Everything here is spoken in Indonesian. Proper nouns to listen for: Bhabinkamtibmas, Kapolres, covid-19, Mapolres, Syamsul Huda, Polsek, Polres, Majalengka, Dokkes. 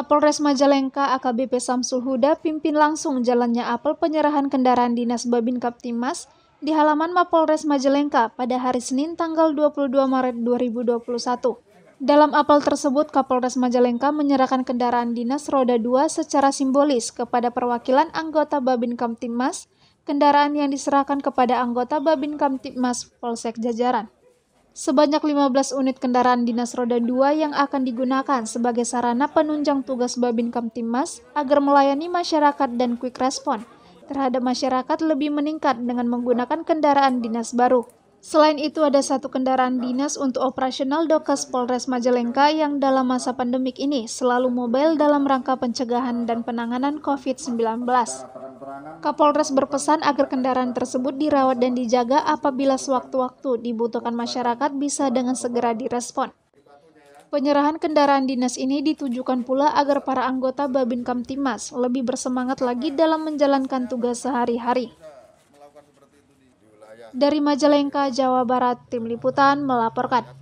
Kapolres Majalengka AKBP Syamsul Huda pimpin langsung jalannya apel penyerahan kendaraan dinas Bhabinkamtibmas di halaman Mapolres Majalengka pada hari Senin tanggal 22 Maret 2021. Dalam apel tersebut, Kapolres Majalengka menyerahkan kendaraan dinas roda 2 secara simbolis kepada perwakilan anggota Bhabinkamtibmas, kendaraan yang diserahkan kepada anggota Bhabinkamtibmas Polsek jajaran. Sebanyak 15 unit kendaraan dinas roda 2 yang akan digunakan sebagai sarana penunjang tugas Bhabinkamtibmas agar melayani masyarakat dan quick respon terhadap masyarakat lebih meningkat dengan menggunakan kendaraan dinas baru. Selain itu, ada satu kendaraan dinas untuk operasional Dokkes Polres Majalengka yang dalam masa pandemik ini selalu mobile dalam rangka pencegahan dan penanganan COVID-19. Kapolres berpesan agar kendaraan tersebut dirawat dan dijaga apabila sewaktu-waktu dibutuhkan masyarakat bisa dengan segera direspon. Penyerahan kendaraan dinas ini ditujukan pula agar para anggota Bhabinkamtibmas lebih bersemangat lagi dalam menjalankan tugas sehari-hari. Dari Majalengka, Jawa Barat, Tim Liputan melaporkan.